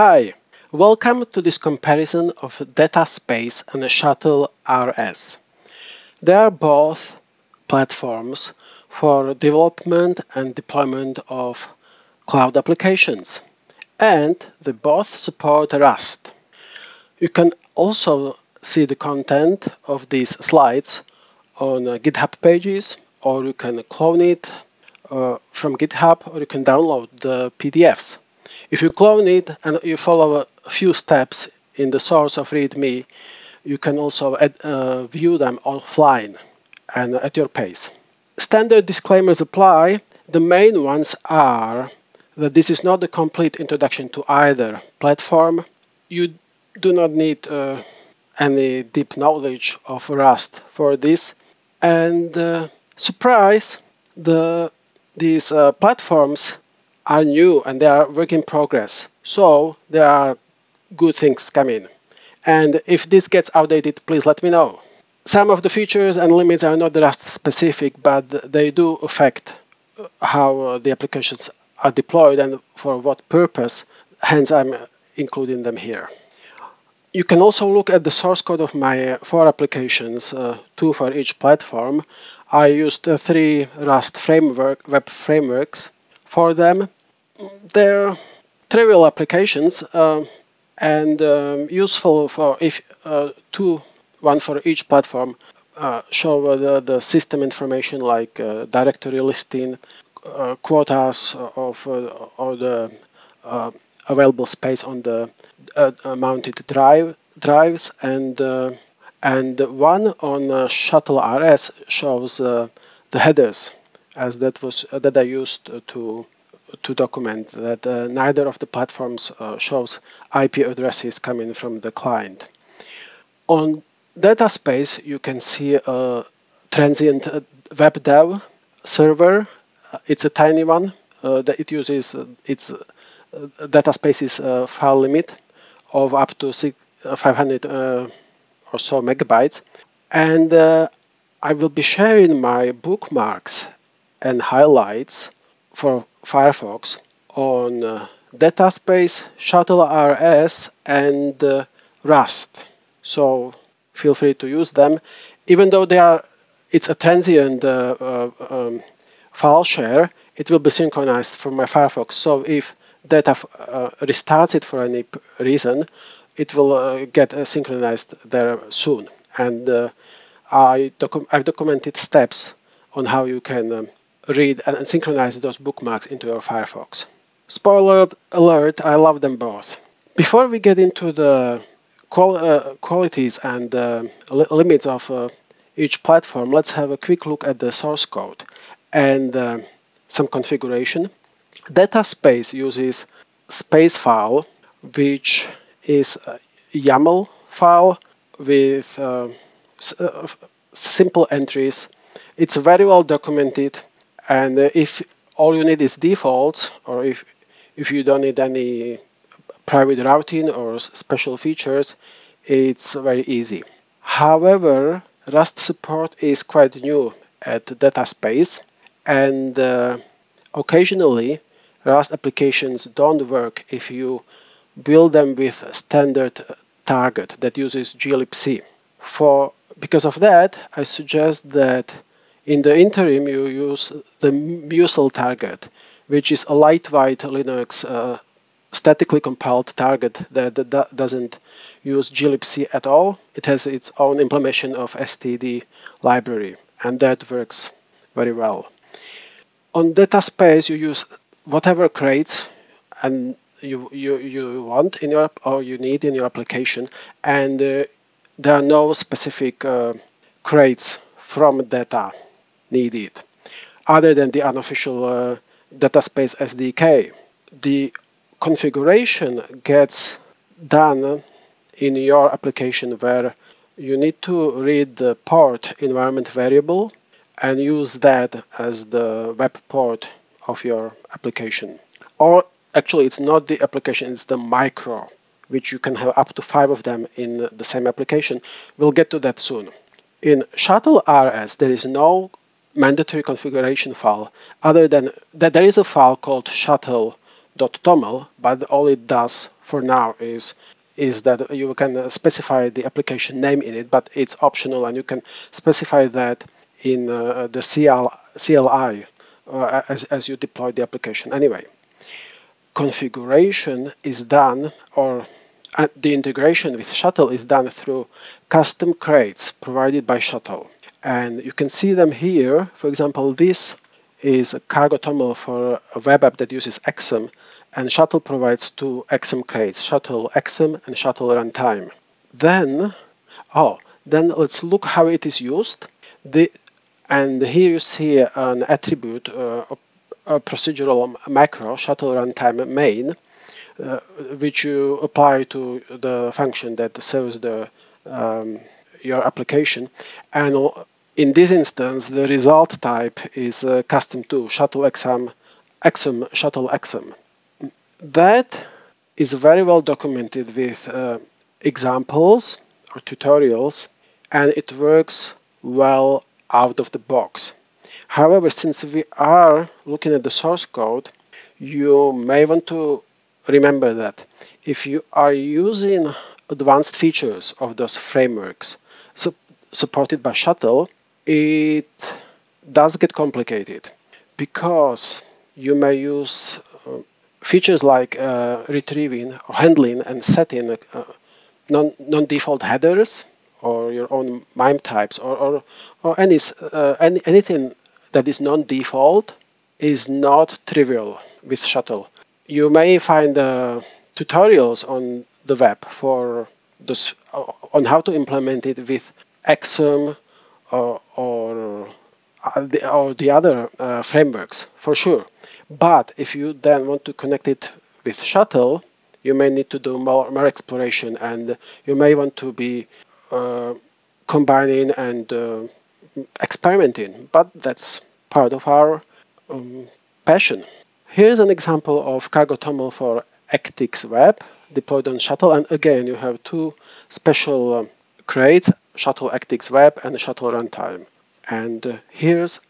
Hi, welcome to this comparison of Deta.Space and Shuttle.rs. They are both platforms for development and deployment of cloud applications, and they both support Rust. You can also see the content of these slides on GitHub pages, or you can clone it from GitHub, or you can download the PDFs. If you clone it and you follow a few steps in the source of README, you can also view them offline and at your pace. Standard disclaimers apply. The main ones are that this is not a complete introduction to either platform. You do not need any deep knowledge of Rust for this. And surprise, these platforms are new and they are work in progress. So there are good things coming. And if this gets outdated, please let me know. Some of the features and limits are not Rust specific, but they do affect how the applications are deployed and for what purpose. Hence, I'm including them here. You can also look at the source code of my four applications, two for each platform. I used three Rust web frameworks for them. They're trivial applications and useful for if one for each platform show the system information like directory listing, quotas of or the available space on the mounted drives, and one on Shuttle.rs shows the headers, as that was that I used to document that neither of the platforms shows IP addresses coming from the client. On Deta.Space, you can see a transient web dev server. It's a tiny one that it uses its Deta.Space's file limit of up to 500 or so megabytes, and I will be sharing my bookmarks and highlights for Firefox on Deta.Space, Shuttle.rs, and Rust. So feel free to use them, even though they are a transient file share. It will be synchronized from my Firefox. So if Deta restarts it for any reason, it will get synchronized there soon. And I've documented steps on how you can read and synchronize those bookmarks into your Firefox. Spoiler alert, I love them both. Before we get into the qualities and limits of each platform, let's have a quick look at the source code and some configuration. Deta.Space uses space file, which is a YAML file with simple entries. It's very well documented, and if all you need is defaults, or if you don't need any private routing or special features, it's very easy. However, Rust support is quite new at Deta.Space, and occasionally Rust applications don't work if you build them with a standard target that uses glibc. Because of that, I suggest that in the interim you use the musl target, which is a lightweight Linux statically compiled target that doesn't use glibc at all. It has its own implementation of STD library, and that works very well. On Deta.Space, you use whatever crates and you want in your or you need in your application, and there are no specific crates from Deta needed, other than the unofficial Deta.Space SDK. The configuration gets done in your application, where you need to read the port environment variable and use that as the web port of your application. Or actually, it's not the application, it's the micro, which you can have up to 5 of them in the same application. We'll get to that soon. In Shuttle.rs, there is no mandatory configuration file, other than that there is a file called shuttle shuttle.toml, but all it does for now is that you can specify the application name in it, but it's optional, and you can specify that in the CLI as you deploy the application. Anyway, configuration is done, or the integration with Shuttle is done through custom crates provided by Shuttle. And you can see them here. For example, this is a Cargo.toml for a web app that uses Axum, and Shuttle provides two Axum crates, Shuttle Axum and Shuttle Runtime. Then let's look how it is used. And here you see an attribute, a procedural macro, Shuttle Runtime main, which you apply to the function that serves the your application. And in this instance, the result type is custom to Shuttle Axum, Shuttle Axum. That is very well documented with examples or tutorials, and it works well out of the box. However, since we are looking at the source code, you may want to remember that if you are using advanced features of those frameworks supported by Shuttle, it does get complicated, because you may use features like retrieving or handling and setting non-default headers, or your own MIME types, or anything that is non-default is not trivial with Shuttle. You may find tutorials on the web for this, on how to implement it with Axum or the other frameworks, for sure. But if you then want to connect it with Shuttle, you may need to do more exploration, and you may want to be combining and experimenting, but that's part of our passion. Here's an example of Cargo.toml for Actix Web deployed on Shuttle, and again you have two special crates, Shuttle Actix Web and Shuttle Runtime. And here's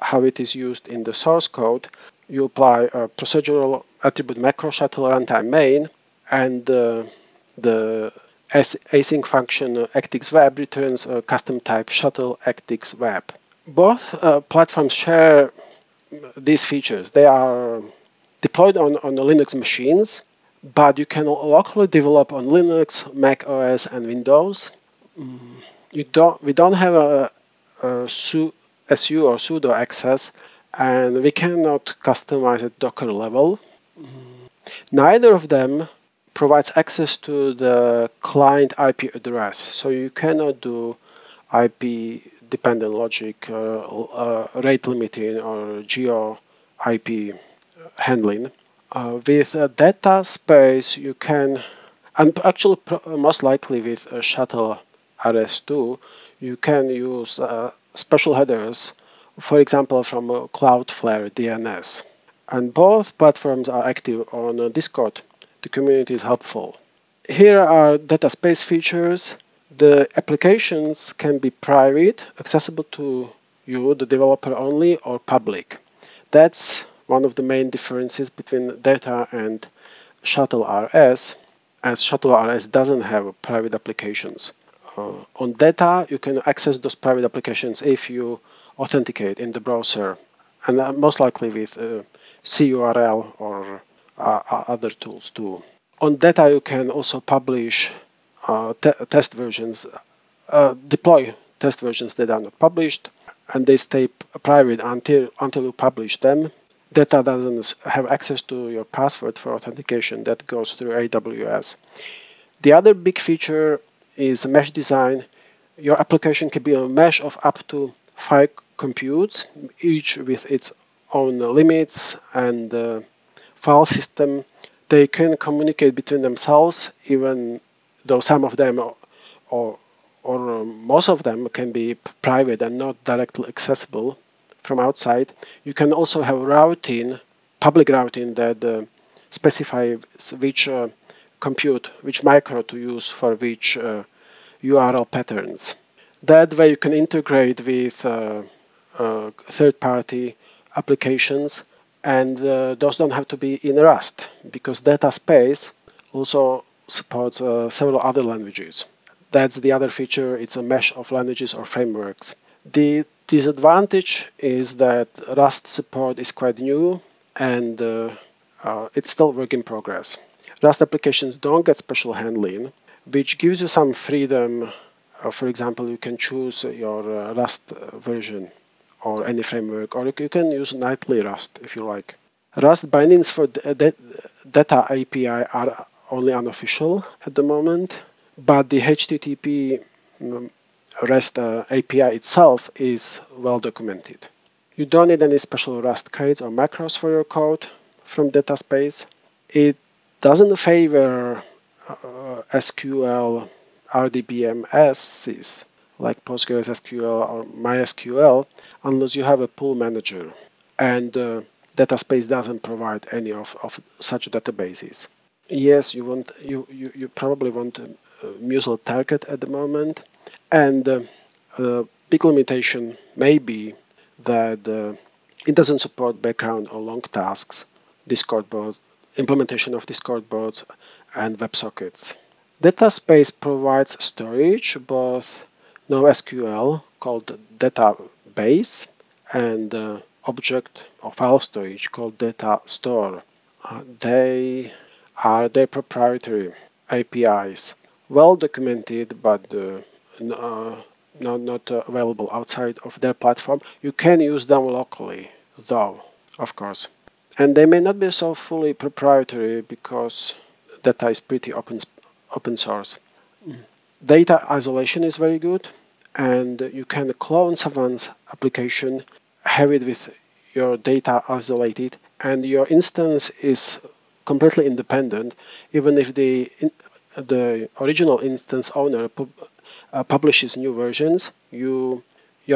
how it is used in the source code. You apply a procedural attribute macro, Shuttle Runtime main, and the async function Actix Web returns a custom type, Shuttle Actix Web. Both platforms share these features. They are deployed on the Linux machines, but you can locally develop on Linux, Mac OS, and Windows. We don't have a SU or sudo access, and we cannot customize at Docker level. Neither of them provides access to the client IP address, so you cannot do IP-dependent logic, rate limiting, or geo IP handling. With Deta.Space, you can, and actually most likely with Shuttle.rs2, you can use special headers, for example, from Cloudflare DNS. And both platforms are active on Discord. The community is helpful. Here are Deta.Space features. The applications can be private, accessible to you, the developer only, or public. That's one of the main differences between Deta and Shuttle.rs, as Shuttle.rs doesn't have private applications. On Deta, you can access those private applications if you authenticate in the browser, and most likely with CURL or other tools too. On Deta, you can also publish test versions, deploy test versions that are not published, and they stay private until you publish them. Deta doesn't have access to your password for authentication. That goes through AWS. The other big feature is mesh design. Your application can be a mesh of up to 5 computes, each with its own limits and file system. They can communicate between themselves, even though some of them or most of them can be private and not directly accessible from outside. You can also have routing, public routing, that specifies which compute, which micro to use for which URL patterns. That way you can integrate with third-party applications And those don't have to be in Rust, because Deta.Space also supports several other languages. That's the other feature. It's a mesh of languages or frameworks. The disadvantage is that Rust support is quite new, and it's still work in progress. Rust applications don't get special handling, which gives you some freedom. For example, you can choose your Rust version or any framework, or you can use nightly Rust if you like. Rust bindings for Deta API are only unofficial at the moment, but the HTTP REST API itself is well documented. You don't need any special Rust crates or macros for your code from Deta.Space. It doesn't favor SQL RDBMSs like PostgreSQL or MySQL unless you have a pool manager, and Deta.Space doesn't provide any of such databases. Yes, you probably want a musl target at the moment, and a big limitation may be that it doesn't support background or long tasks, Discord bots, implementation of Discord bots, and WebSockets. Deta.Space provides storage, both NoSQL called Database and object or file storage called DataStore. They are their proprietary APIs, well documented, but not available outside of their platform. You can use them locally, though, of course. And they may not be so fully proprietary because Deta is pretty open source. Data isolation is very good, and you can clone someone's application, have it with your data isolated, and your instance is completely independent, even if the original instance owner publishes new versions. Your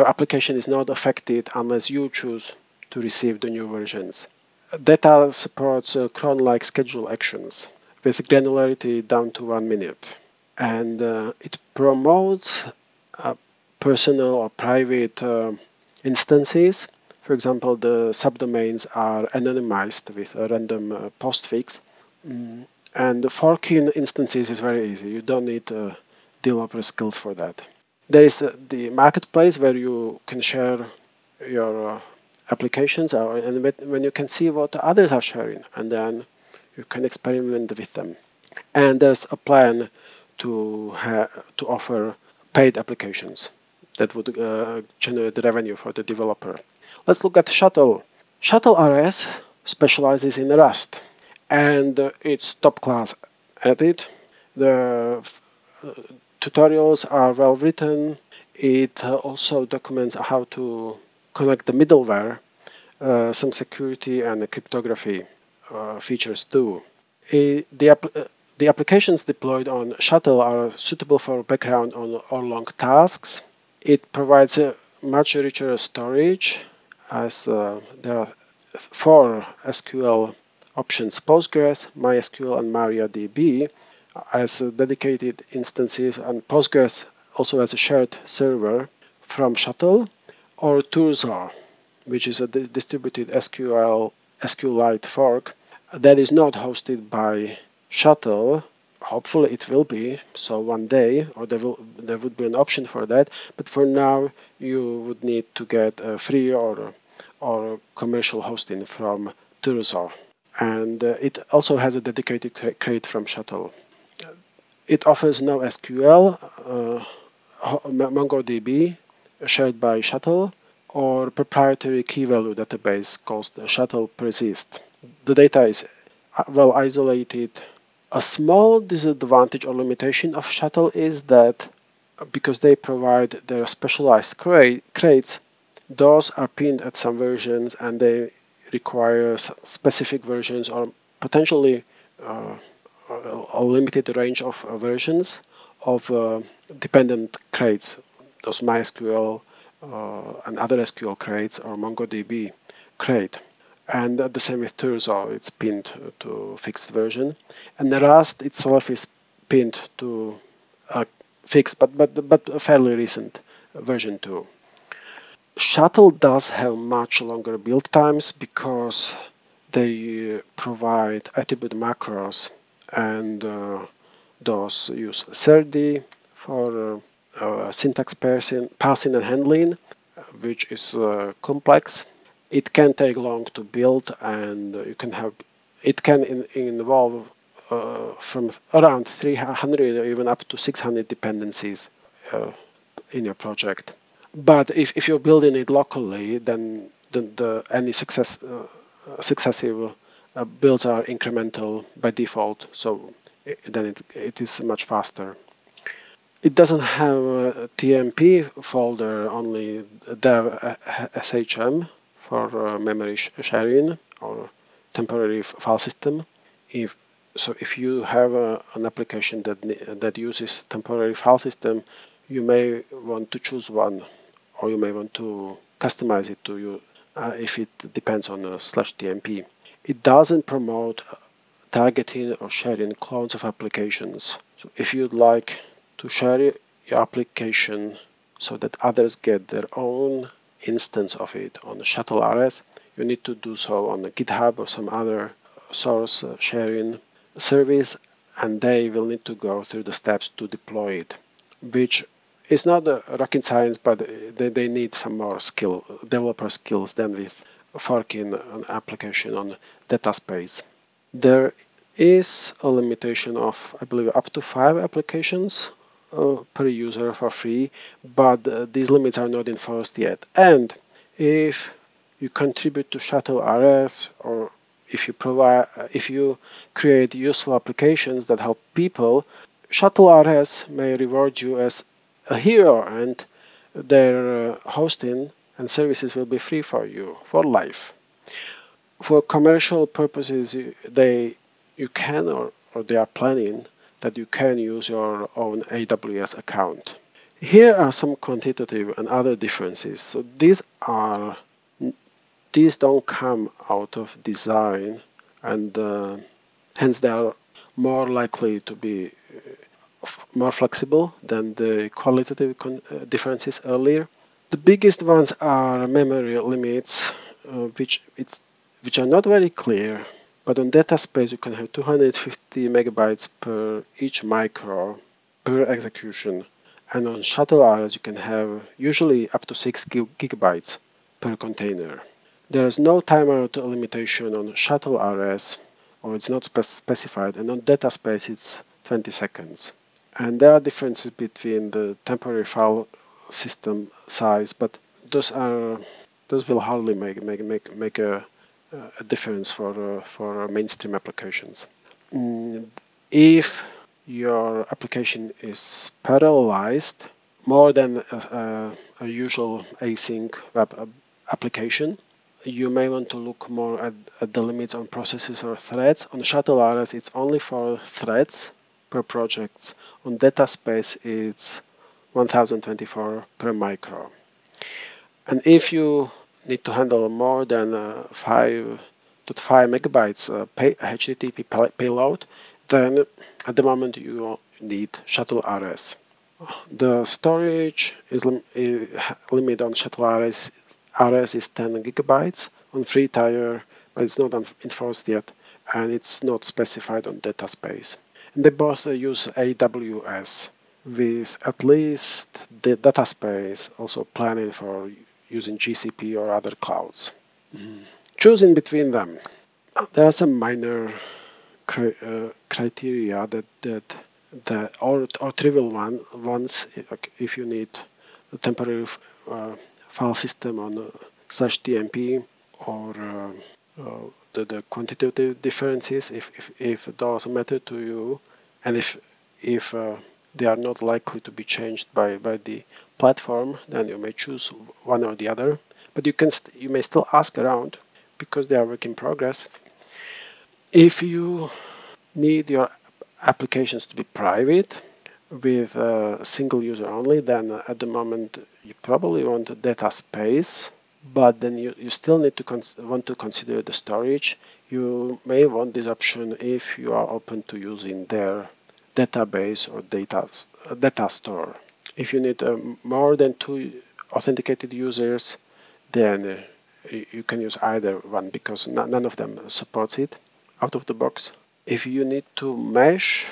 application is not affected unless you choose to receive the new versions. Deta supports cron-like schedule actions with granularity down to 1 minute. And it promotes personal or private instances. For example, the subdomains are anonymized with a random postfix. And forking instances is very easy. You don't need developer skills for that. There is the marketplace where you can share your applications, and when you can see what others are sharing, and then you can experiment with them. And there's a plan to offer paid applications that would generate revenue for the developer. Let's look at Shuttle. Shuttle.rs specializes in Rust, and it's top class at it. The tutorials are well written. It also documents how to connect the middleware, some security and cryptography features too. The applications deployed on Shuttle are suitable for background or long tasks. It provides a much richer storage, as there are 4 SQL options: Postgres, MySQL, and MariaDB as dedicated instances, and Postgres also as a shared server from Shuttle, or Turso, which is a distributed SQLite fork that is not hosted by Shuttle. Hopefully it will be, so one day, or there would be an option for that, but for now you would need to get a free or commercial hosting from Turso. And it also has a dedicated crate from Shuttle. It offers NoSQL, MongoDB shared by Shuttle, or proprietary key value database called Shuttle Persist. The data is well isolated. A small disadvantage or limitation of Shuttle is that because they provide their specialized crates, those are pinned at some versions, and they require specific versions or potentially a limited range of versions of dependent crates, those MySQL and other SQL crates or MongoDB crate. And the same with Turso, it's pinned to fixed version. And the Rust itself is pinned to a fixed, but a fairly recent version too. Shuttle does have much longer build times because They provide attribute macros, and those use serde for syntax parsing and handling, which is complex. It can take long to build, and you can have it can involve from around 300 or even up to 600 dependencies in your project. But if you're building it locally, then any successive builds are incremental by default, so then it is much faster. It doesn't have a TMP folder, only dev.shm for memory sharing or temporary file system. So if you have an application that uses temporary file system, you may want to choose one, or you may want to customize it to you if it depends on /TMP. It doesn't promote targeting or sharing clones of applications. So if you'd like to share your application so that others get their own instance of it on Shuttle.rs, you need to do so on GitHub or some other source sharing service, and they will need to go through the steps to deploy it, which is not rocket science, but they need some more developer skills than with forking an application on Deta.Space. There is a limitation of, I believe, up to 5 applications per user for free, but these limits are not enforced yet. And if you contribute to Shuttle.rs, or if you create useful applications that help people, Shuttle.rs may reward you as a hero, and their hosting and services will be free for you for life. For commercial purposes, they are planning that you can use your own AWS account. Here are some quantitative and other differences. So these don't come out of design, and hence they are more likely to be more flexible than the qualitative differences earlier. The biggest ones are memory limits, which are not very clear, but on Deta.Space you can have 250 megabytes per each micro per execution, and on Shuttle.rs you can have usually up to 6 gigabytes per container. There is no timeout limitation on Shuttle.rs, or it's not specified, and on Deta.Space it's 20 seconds. And there are differences between the temporary file system size, but those will hardly make a difference for mainstream applications. If your application is parallelized more than a usual async web application, you may want to look more at the limits on processes or threads. On Shuttle.rs it's only for threads per project. On Deta.Space it's 1024 per micro. And if you need to handle more than 5 megabytes HTTP payload, then at the moment you need Shuttle.rs. The storage is limit on Shuttle.rs is 10 gigabytes on free tier, but it's not enforced yet, and it's not specified on Deta.Space. They both use AWS, with at least the Deta.Space also planning for using GCP or other clouds. Choosing between them, there are some minor criteria or trivial ones. If you need a temporary file system on /TMP, or the quantitative differences, if those matter to you, and if they are not likely to be changed by the platform, then you may choose one or the other. But you may still ask around, because they are work in progress. If you need your applications to be private with single user only, then at the moment you probably want a Deta.Space, but then you still need to want to consider the storage. You may want this option if you are open to using their database or data store. If you need more than 2 authenticated users, then you can use either one because none of them supports it out of the box. If you need to mesh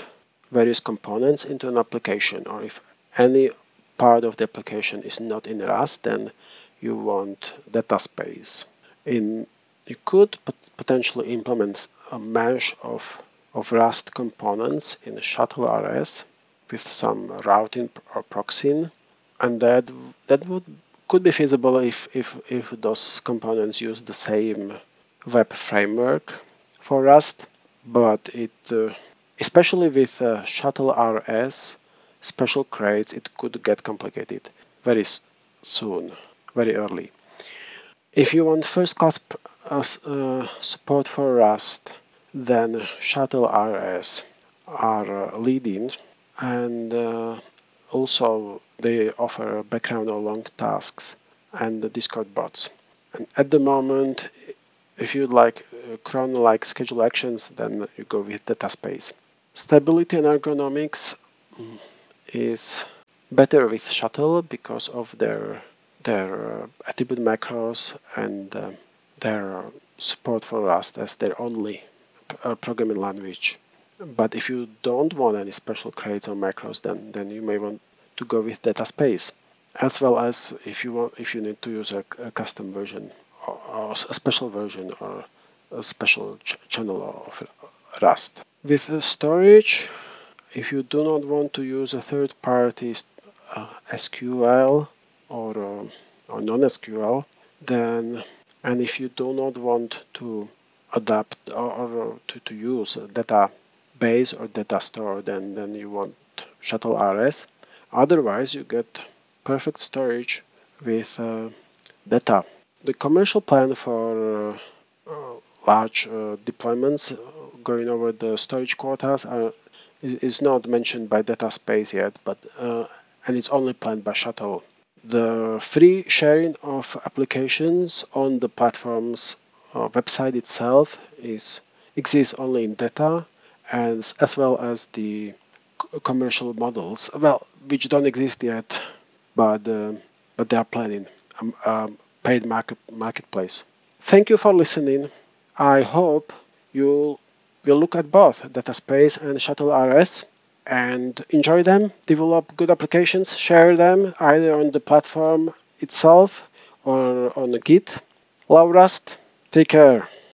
various components into an application, or if any part of the application is not in Rust, then you want Deta.Space. You could potentially implement a mesh of Rust components in Shuttle.rs with some routing or proxying, and that could be feasible if those components use the same web framework for Rust. But especially with Shuttle.rs special crates, it could get complicated very soon, very early. If you want first-class support for Rust, then Shuttle.rs are leading, and also they offer background or long tasks and the Discord bots. And at the moment, if you like cron-like schedule actions, then you go with Deta.Space. Stability and ergonomics is better with Shuttle because of their attribute macros and their support for Rust as their only programming language. But if you don't want any special crates or macros, then you may want to go with Deta.Space, as well as if you need to use a custom version or a special version or a special channel of Rust. With storage, if you do not want to use a third-party SQL or non-SQL, and if you do not want to adapt or to use a database or data store, then you want Shuttle.rs. Otherwise, you get perfect storage with data. The commercial plan for large deployments going over the storage quotas is not mentioned by Deta.Space yet, and it's only planned by Shuttle. The free sharing of applications on the platform's website itself exists only in Deta, as well as the commercial models, which don't exist yet, but they are planning paid marketplace. Thank you for listening. I hope you will look at both Deta.Space and Shuttle.rs and enjoy them, develop good applications, share them either on the platform itself or on the Git. Love Rust. Take care.